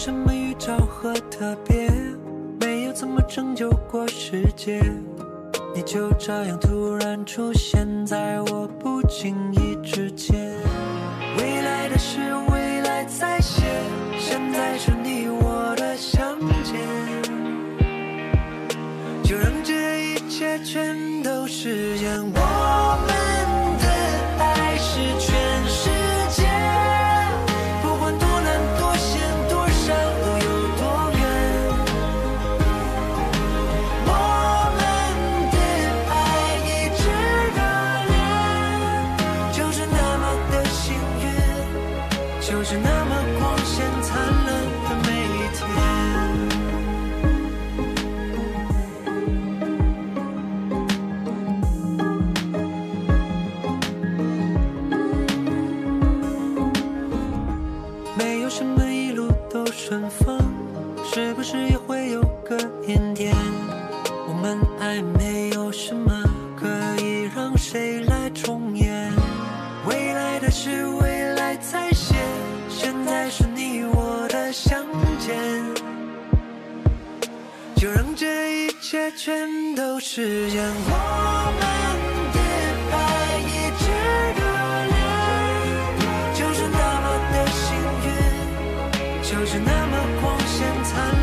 什么预兆和特别，没有怎么拯救过世界，你就这样突然出现在我不经意之间。未来的事未来再写，现在是你我的相见，就让这一切全都实现。我们的爱是全世界，是不是也会有个阴天？我们爱没有什么可以让谁来重演。未来的事未来再写，现在是你我的相见，就让这一切全都实现。我们的爱一直热烈，就是那么的幸运，就是那么光鲜灿烂。